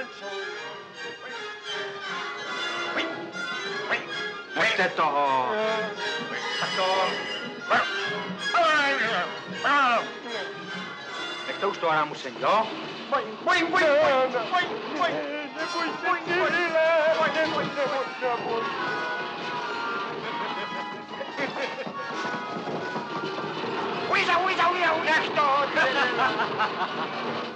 Εκ τούτου τώρα μου σενιώ. Wheeza, wheeza, wheeza, wheeza, wheeza, wheeza,